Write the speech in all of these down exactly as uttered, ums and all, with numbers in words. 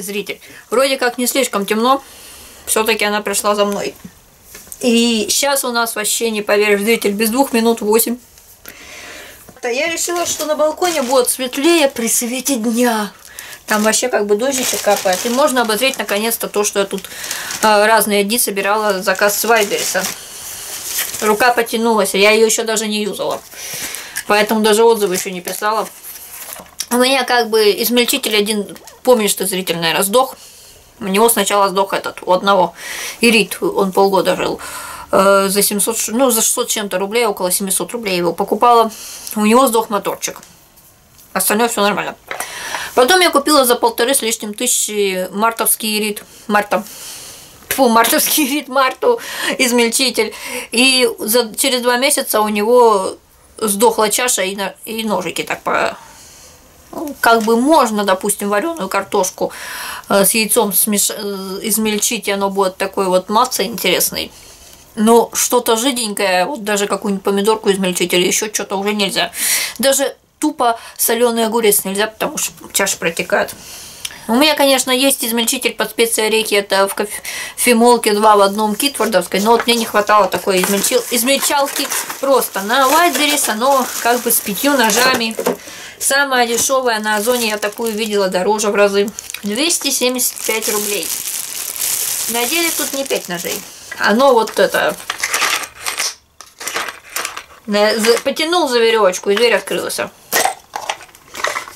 дорогой зритель. Вроде как не слишком темно, все-таки она пришла за мной. И сейчас у нас вообще, не поверишь, зритель, без двух минут восемь. Я решила, что на балконе будет светлее при свете дня. Там вообще как бы дождичек капает. И можно обозреть наконец-то то, что я тут э, разные дни собирала заказ с Вайлдберриса. Рука потянулась, я ее еще даже не юзала. Поэтому даже отзывы еще не писала. У меня как бы измельчитель один, помнишь, что зритель, наверное, сдох. У него сначала сдох этот, у одного. Ирит, он полгода жил. Э, за семьсот, ну, за шестьсот чем-то рублей, около семисот рублей его покупала. У него сдох моторчик. Остальное все нормально. Потом я купила за полторы с лишним тысячи мартовский ирит. Марта. Фу, мартовский ирит, Марту, измельчитель. И за, через два месяца у него сдохла чаша и, на, и ножики так по... Как бы можно, допустим, вареную картошку с яйцом смеш... измельчить, и оно будет такой вот массой интересной. Но что-то жиденькое, вот даже какую-нибудь помидорку измельчить или еще что-то уже нельзя. Даже тупо соленый огурец нельзя, потому что чаша протекает. У меня, конечно, есть измельчитель под специи орехи, это в кофемолке два в одном китфордовской, но вот мне не хватало такой измельчил... измельчалки просто на Вайлдберрис, оно как бы с пятью ножами. Самая дешевая на Озоне, я такую видела, дороже в разы. двести семьдесят пять рублей. На деле тут не пять ножей. Оно вот это... Потянул за веревочку, и дверь открылась.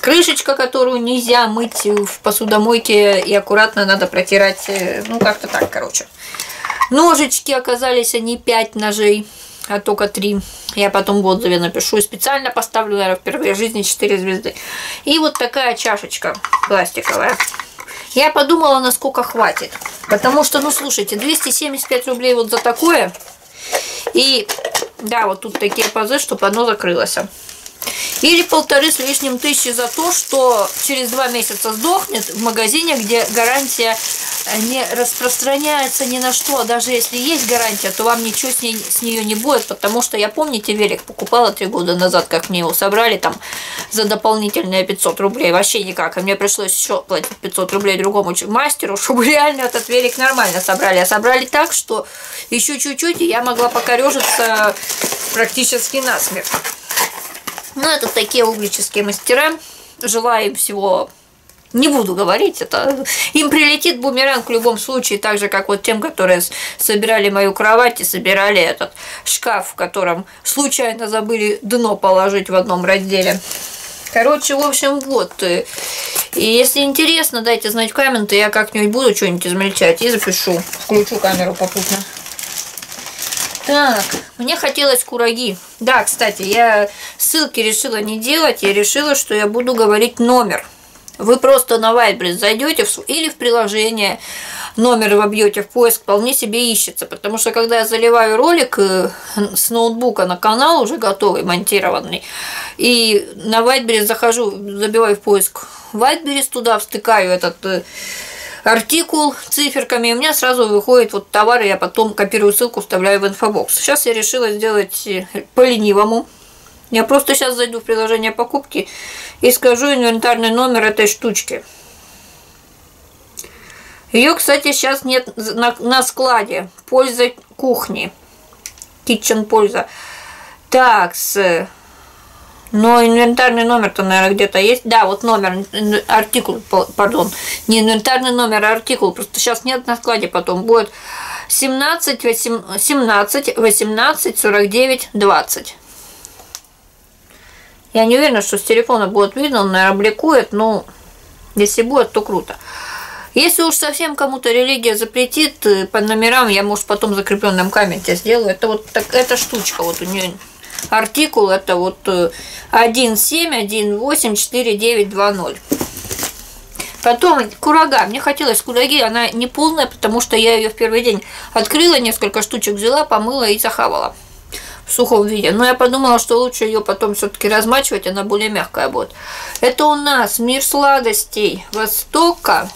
Крышечка, которую нельзя мыть в посудомойке, и аккуратно надо протирать. Ну, как-то так, короче. Ножички оказались, они пять ножей, а только три. Я потом в отзыве напишу. И специально поставлю, наверное, впервые в жизни четыре звезды. И вот такая чашечка пластиковая. Я подумала, насколько хватит. Потому что, ну, слушайте, двести семьдесят пять рублей вот за такое. И, да, вот тут такие пазы, чтобы оно закрылось. Или полторы с лишним тысячи за то, что через два месяца сдохнет в магазине, где гарантия не распространяется ни на что. Даже если есть гарантия, то вам ничего с, ней, с нее не будет, потому что я, помните, велик покупала три года назад, как мне его собрали там за дополнительные пятьсот рублей, вообще никак. И мне пришлось еще платить пятьсот рублей другому мастеру, чтобы реально этот велик нормально собрали. А собрали так, что еще чуть-чуть, и я могла покорежиться практически насмерть. Ну, это такие углические мастера. Желаю им всего... Не буду говорить, это... Им прилетит бумеранг в любом случае, так же, как вот тем, которые собирали мою кровать и собирали этот шкаф, в котором случайно забыли дно положить в одном разделе. Короче, в общем, вот. И если интересно, дайте знать в комменты, я как-нибудь буду что-нибудь измельчать и запишу. Включу камеру попутно. Так, мне хотелось кураги. Да, кстати, я ссылки решила не делать. Я решила, что я буду говорить номер. Вы просто на Вайлдберрис зайдете в... или в приложение, номер вобьете в поиск, вполне себе ищется. Потому что, когда я заливаю ролик с ноутбука на канал, уже готовый, монтированный, и на Вайлдберрис захожу, забиваю в поиск Вайлдберрис, туда втыкаю этот... артикул циферками, и у меня сразу выходит вот товар, и я потом копирую ссылку, вставляю в инфобокс. Сейчас я решила сделать по-ленивому. Я просто сейчас зайду в приложение покупки и скажу инвентарный номер этой штучки. Ее, кстати, сейчас нет на, на складе. Польза кухни. Kitchen польза. Так, с... Но инвентарный номер-то, наверное, где-то есть. Да, вот номер, артикул, пардон. Не инвентарный номер, а артикул. Просто сейчас нет на складе, потом будет семнадцать, восемнадцать, восемнадцать, сорок девять, двадцать. Я не уверена, что с телефона будет видно, он, наверное, бликует. Но если будет, то круто. Если уж совсем кому-то религия запретит, по номерам я, может, потом в закрепленном комменте сделаю. Это вот так, эта штучка вот у нее... Артикул это вот один семь один восемь четыре девять два ноль. Потом курага. Мне хотелось кураги, она не полная, потому что я ее в первый день открыла, несколько штучек взяла, помыла и захавала в сухом виде. Но я подумала, что лучше ее потом все-таки размачивать, она более мягкая будет. Это у нас мир сладостей Востока.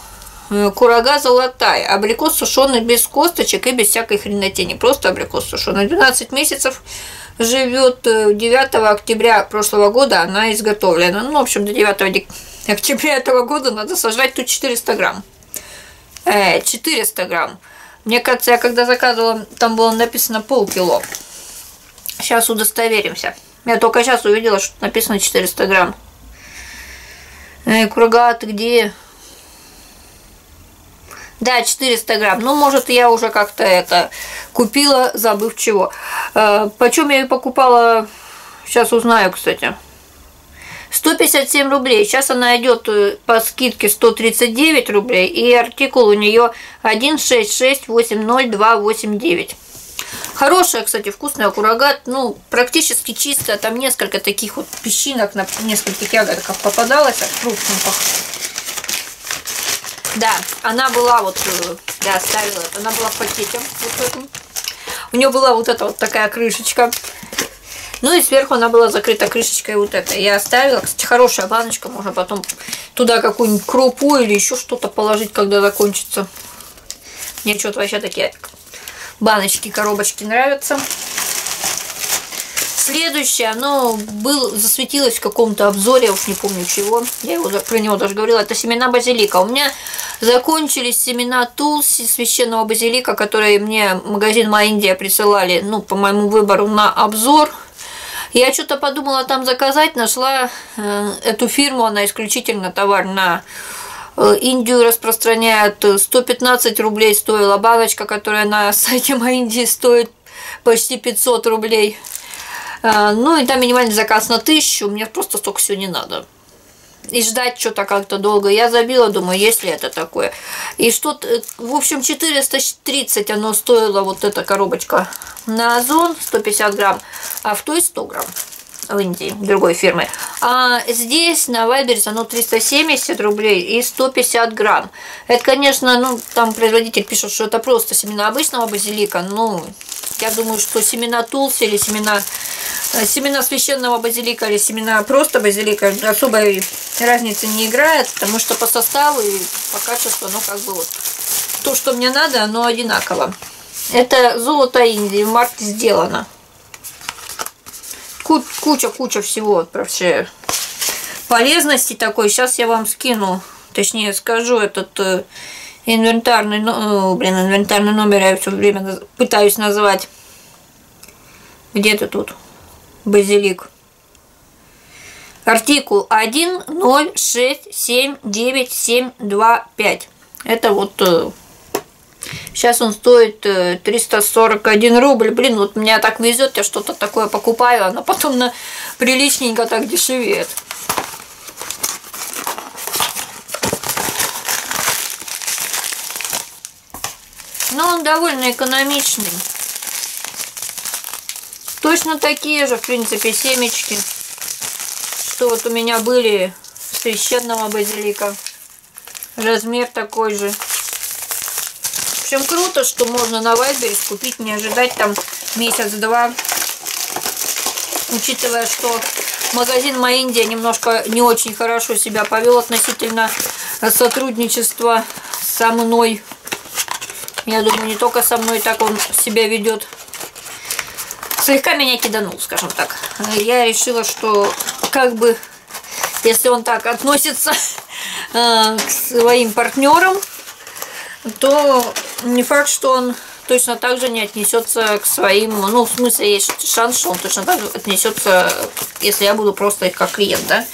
Курага золотая, абрикос сушеный без косточек и без всякой хренотени, просто абрикос сушеный. двенадцать месяцев живет. Девятого октября прошлого года она изготовлена. Ну, в общем, до девятого октября этого года надо сожрать тут четыреста грамм. четыреста грамм. Мне кажется, я когда заказывала, там было написано полкило. Сейчас удостоверимся. Я только сейчас увидела, что написано четыреста грамм. Эй, курага, ты где? Да, четыреста грамм. Ну, может, я уже как-то это купила, забыв чего. Э, почем я ее покупала? Сейчас узнаю, кстати. сто пятьдесят семь рублей. Сейчас она идет по скидке сто тридцать девять рублей. И артикул у нее один шесть шесть восемь ноль два восемь девять. Хорошая, кстати, вкусная курага. Ну, практически чистая. Там несколько таких вот песчинок на нескольких ягодках попадалось. Крупненьких. Да, она была вот, я оставила, она была в пакете. Вот этом. У нее была вот эта вот такая крышечка. Ну и сверху она была закрыта крышечкой вот этой. Я оставила, кстати, хорошая баночка. Можно потом туда какую-нибудь крупу или еще что-то положить, когда закончится. Мне что-то вообще такие баночки, коробочки нравятся. Следующее, оно был, засветилось в каком-то обзоре, я уж не помню чего. Я его, про него даже говорила. Это семена базилика. У меня закончились семена тулси, священного базилика, которые мне магазин Моя Индия присылали, ну, по моему выбору, на обзор. Я что-то подумала там заказать, нашла эту фирму, она исключительно товар на Индию распространяет. сто пятнадцать рублей стоила баночка, которая на сайте Моя Индия стоит почти пятьсот рублей. Ну и там минимальный заказ на тысячу, мне просто столько всего не надо. И ждать что-то как-то долго. Я забила, думаю, есть ли это такое. И что-то, в общем, четыреста тридцать оно стоило, вот эта коробочка на Озон, сто пятьдесят грамм, а в той сто грамм в Индии, другой фирмы. А здесь на Wildberries оно триста семьдесят рублей и сто пятьдесят грамм. Это, конечно, ну, там производитель пишет, что это просто семена обычного базилика, ну... Я думаю, что семена тулси или семена, семена священного базилика или семена просто базилика особой разницы не играет, потому что по составу и по качеству, ну, как бы вот то, что мне надо, оно одинаково. Это золото Индии, марки сделано. Куча-куча всего вообще полезности такой. Сейчас я вам скину, точнее скажу этот... Инвентарный, ну, блин, инвентарный номер я все время пытаюсь назвать. Где-то тут базилик. Артикул один ноль шесть семь девять семь два пять. Это вот... Сейчас он стоит триста сорок один рубль. Блин, вот меня так везет, я что-то такое покупаю, оно потом на приличненько так дешевеет. Но он довольно экономичный. Точно такие же, в принципе, семечки, что вот у меня были священного базилика. Размер такой же. В общем, круто, что можно на Wildberries купить, не ожидать там месяц-два. Учитывая, что магазин Моя Индия немножко не очень хорошо себя повел относительно сотрудничества со мной. Я думаю, не только со мной так он себя ведет. Слегка меня киданул, скажем так. Я решила, что как бы, если он так относится э, к своим партнерам, то не факт, что он точно так же не отнесется к своим... Ну, в смысле, есть шанс, что он точно так же отнесется, если я буду просто их как клиент, да?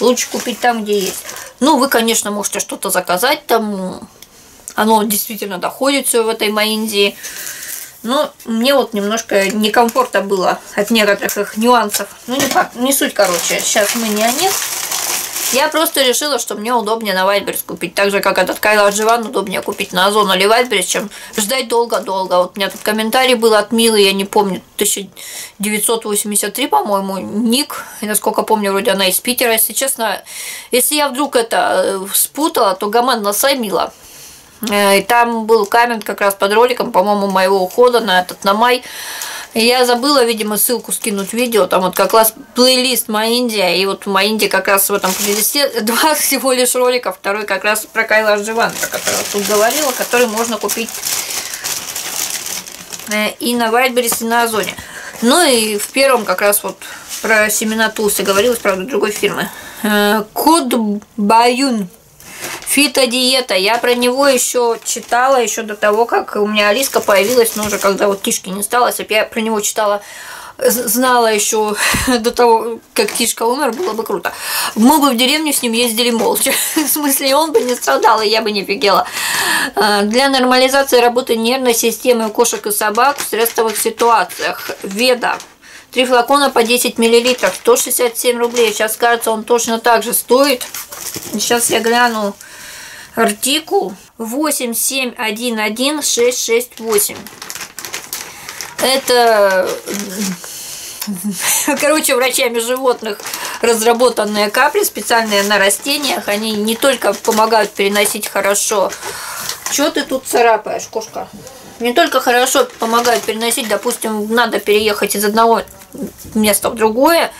Лучше купить там, где есть. Ну, вы, конечно, можете что-то заказать там... Оно действительно доходит все в этой Моя Индии. Но мне вот немножко некомфортно было от некоторых их нюансов. Ну, не, не суть, короче. Сейчас мы не о них. Я просто решила, что мне удобнее на Wildberries купить. Так же, как этот Кайло Дживан, удобнее купить на Озон или Wildberries, чем ждать долго-долго. Вот у меня тут комментарий был от Милы, я не помню, тысяча девятьсот восемьдесят три, по-моему, ник. И, насколько помню, вроде она из Питера. Если честно, если я вдруг это спутала, то гаман насай, Мила. И там был камень как раз под роликом, по-моему, моего ухода на этот, на май. И я забыла, видимо, ссылку скинуть в видео. Там вот как раз плейлист Моя Индия. И вот в Моя Индия как раз в этом плейлисте два всего лишь ролика. Второй как раз про Кайла Дживан, про которого тут говорила, который можно купить и на Wildberries, и на Озоне. Ну и в первом как раз вот про семена тулси говорилось, правда, другой фирмы. Кот Баюн. Фитодиета. Я про него еще читала, еще до того, как у меня Алиска появилась, но уже когда вот Тишки не стало, если бы я про него читала, знала еще до того, как Тишка умер, было бы круто. Мы бы в деревню с ним ездили молча. В смысле, он бы не страдал, и я бы не офигела. Для нормализации работы нервной системы у кошек и собак в стрессовых ситуациях. Веда. Три флакона по десять миллилитров, сто шестьдесят семь рублей. Сейчас, кажется, он точно так же стоит. Сейчас я гляну артикул. восемь семь один один шесть шесть восемь. Это, короче, врачами животных разработанные капли, специальные на растениях. Они не только помогают переносить хорошо. Чё ты тут царапаешь, кошка? Не только хорошо помогают переносить, допустим, надо переехать из одного места в другое,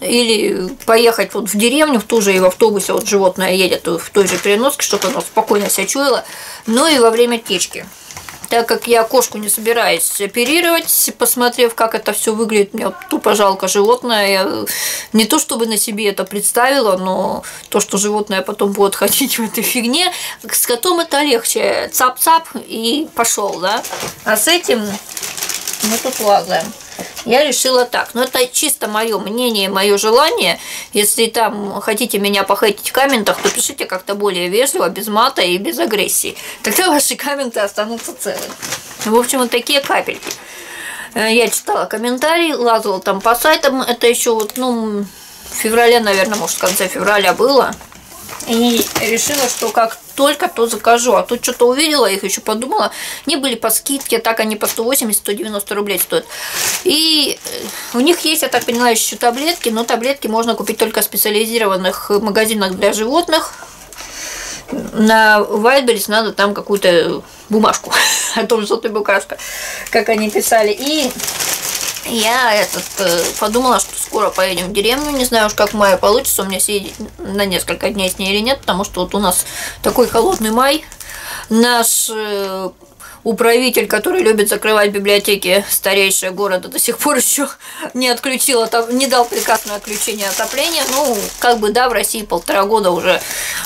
или поехать вот в деревню, в ту же, и в автобусе вот животное едет в той же переноске, чтобы оно спокойно себя чуяло, но и во время течки. Так как я кошку не собираюсь оперировать, посмотрев, как это все выглядит, мне тупо жалко животное. Я не то чтобы на себе это представила, но то, что животное потом будет ходить в этой фигне, с котом это легче. Цап-цап и пошел, да? А с этим мы тут лазаем. Я решила так, но это чисто мое мнение, мое желание. Если там хотите меня похейтить в комментах, то пишите как-то более вежливо, без мата и без агрессии. Тогда ваши комменты останутся целыми. В общем, вот такие капельки. Я читала комментарии, лазала там по сайтам. Это еще вот, ну, в феврале, наверное, может, в конце февраля было. И решила, что как только, то закажу. А тут что-то увидела их, еще подумала. Не были по скидке, так они по сто восемьдесят — сто девяносто рублей стоят. И у них есть, я так понимаю, еще таблетки. Но таблетки можно купить только в специализированных магазинах для животных. На Wildberries надо там какую-то бумажку о том, что ты букашка, как они писали. И я этот, подумала, что скоро поедем в деревню, не знаю уж, как мая получится, у меня съездить на несколько дней с ней или нет, потому что вот у нас такой холодный май. Наш управитель, который любит закрывать библиотеки старейшие города, до сих пор еще не отключил, не дал приказ на отключение отопления. Ну, как бы да, в России полтора года уже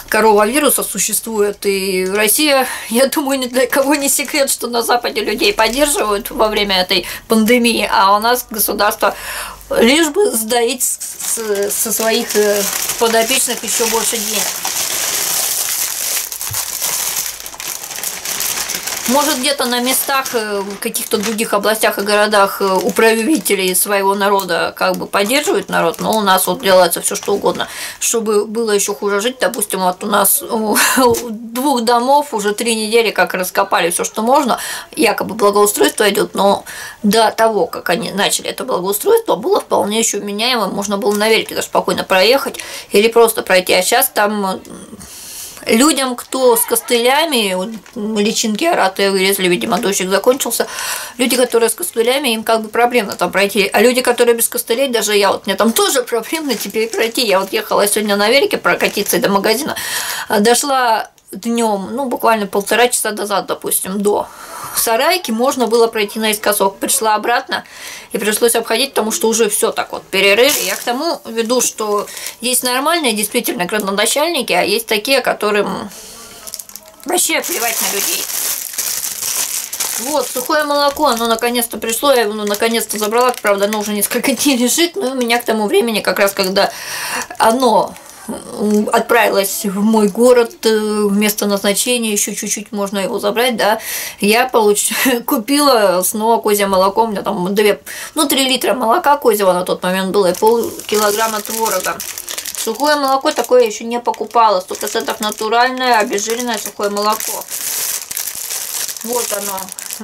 коровавируса существует, и Россия, я думаю, ни для кого не секрет, что на Западе людей поддерживают во время этой пандемии, а у нас государство лишь бы сдаить со своих подопечных еще больше денег. Может, где-то на местах, в каких-то других областях и городах управителей своего народа как бы поддерживают народ, но у нас вот делается все что угодно, чтобы было еще хуже жить. Допустим, вот у нас у двух домов уже три недели как раскопали все, что можно, якобы благоустройство идет, но до того, как они начали это благоустройство, было вполне еще вменяемо, можно было на велике даже спокойно проехать или просто пройти, а сейчас там... Людям, кто с костылями, личинки оратые вырезали, видимо, дождик закончился, люди, которые с костылями, им как бы проблемно там пройти, а люди, которые без костылей, даже я, вот мне там тоже проблемно теперь пройти, я вот ехала сегодня на велике прокатиться до магазина, дошла днем, ну, буквально полтора часа назад, допустим, до сарайки, можно было пройти наискосок, пришла обратно и пришлось обходить, потому что уже все так вот перерыв. Я к тому веду, что есть нормальные действительно градоначальники, а есть такие, которым вообще плевать на людей. Вот, сухое молоко, оно наконец-то пришло, я его наконец-то забрала, правда, оно уже несколько дней лежит, но у меня к тому времени, как раз когда оно... отправилась в мой город, в место назначения, еще чуть-чуть можно его забрать, да, я получ... купила снова козье молоко, у меня там две, ну, три литра молока козьего на тот момент было и полкилограмма творога. Сухое молоко такое еще не покупала, сто процентов натуральное, обезжиренное сухое молоко. Вот оно,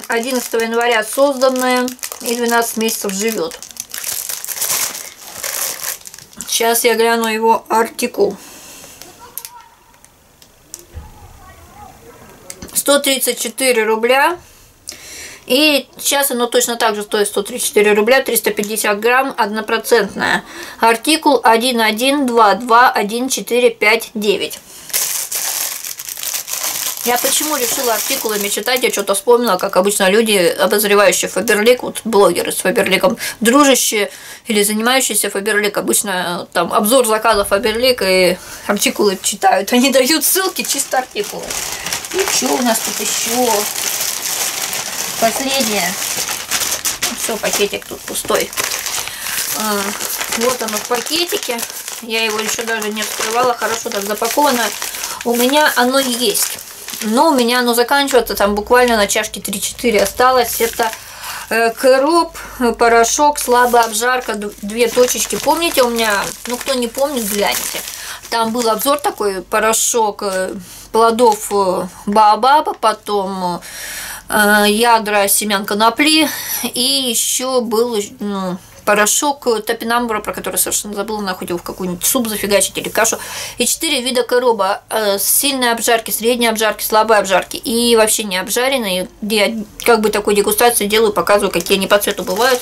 одиннадцатого января созданное и двенадцать месяцев живет. Сейчас я гляну его артикул. сто тридцать четыре рубля. И сейчас оно точно так же стоит сто тридцать четыре рубля, триста пятьдесят грамм, однопроцентное. Артикул один один два два один четыре пять девять. Я почему решила артикулами читать, я что-то вспомнила, как обычно люди, обозревающие Фаберлик, вот блогеры с Фаберликом, дружащие или занимающиеся Фаберлик, обычно там обзор заказов Фаберлик и артикулы читают. Они дают ссылки, чисто артикулы. И что у нас тут еще? Последнее. Все, пакетик тут пустой. А, вот оно в пакетике. Я его еще даже не открывала, хорошо так запаковано. У меня оно есть. Но у меня оно заканчивается, там буквально на чашке три-четыре осталось. Это э, кэроб, порошок, слабая обжарка, две точечки. Помните, у меня, ну кто не помнит, гляньте. Там был обзор такой, порошок э, плодов э, баобаба, потом э, ядра семян конопли. И еще был ну, порошок топинамбура, про который совершенно забыла, она хотела в какой-нибудь суп зафигачить или кашу. И четыре вида кэроба. Сильной обжарки, средней обжарки, слабой обжарки. И вообще не обжаренные. Я как бы такую дегустацию делаю, показываю, какие они по цвету бывают.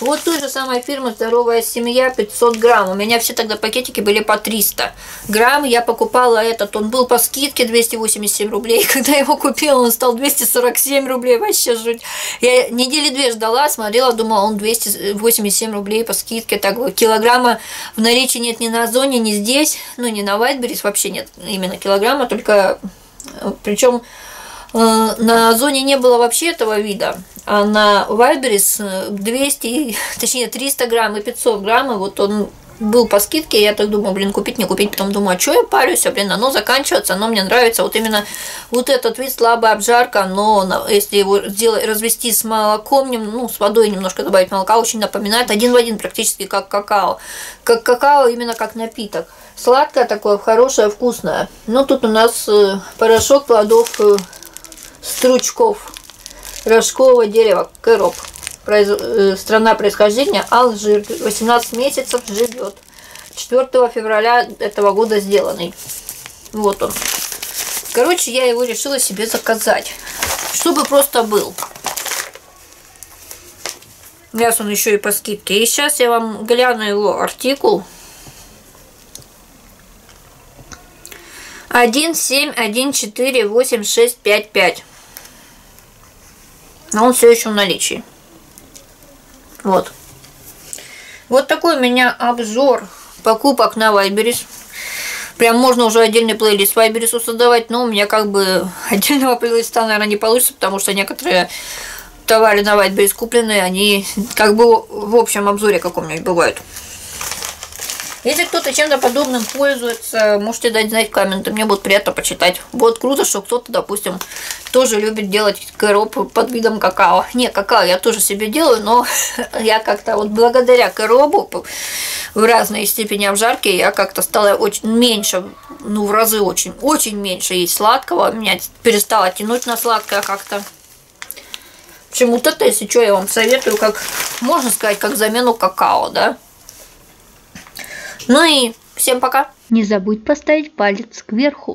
Вот той же самой фирмы «Здоровая семья», пятьсот грамм. У меня все тогда пакетики были по триста грамм. Я покупала этот, он был по скидке двести восемьдесят семь рублей. Когда я его купила, он стал двести сорок семь рублей. Вообще жуть. Я недели две ждала, смотрела, думала, он двести восемьдесят семь рублей по скидке. Так, килограмма в наличии нет ни на Озоне, ни здесь. Ну, ни на Wildberries вообще нет именно килограмма. Только, причем э, на Озоне не было вообще этого вида. А на Wildberries двести, точнее триста грамм и пятьсот грамм. И вот он был по скидке. Я так думаю, блин, купить, не купить. Потом думаю, а что я парюсь? А, блин, оно заканчивается, оно мне нравится. Вот именно вот этот вид, слабая обжарка, но если его сделать, развести с молоком, ну, с водой немножко добавить молока, очень напоминает один в один практически как какао. Как какао, именно как напиток. Сладкое такое, хорошее, вкусное. Ну, тут у нас порошок плодов стручков рожкового дерева, кэроб. Произ... Страна происхождения Алжир, восемнадцать месяцев живет, четвёртого февраля этого года сделанный. Вот он. Короче, я его решила себе заказать, чтобы просто был. Сейчас он еще и по скидке. И сейчас я вам гляну его артикул. один семь один четыре восемь шесть пять пять. Он все еще в наличии. Вот. Вот такой у меня обзор покупок на Wildberries. Прям можно уже отдельный плейлист Wildberries создавать, но у меня как бы отдельного плейлиста, наверное, не получится, потому что некоторые товары на Wildberries куплены, они как бы в общем обзоре каком-нибудь бывают. Если кто-то чем-то подобным пользуется, можете дать знать в комменты, мне будет приятно почитать. Вот круто, что кто-то, допустим, тоже любит делать кэроб под видом какао. Не, какао я тоже себе делаю, но я как-то вот благодаря кэробу в разной степени обжарки я как-то стала очень меньше, ну в разы очень, очень меньше есть сладкого. Меня перестало тянуть на сладкое как-то. Почему-то, это, если что, я вам советую, как, можно сказать, как замену какао, да? Ну и всем пока. Не забудь поставить палец кверху.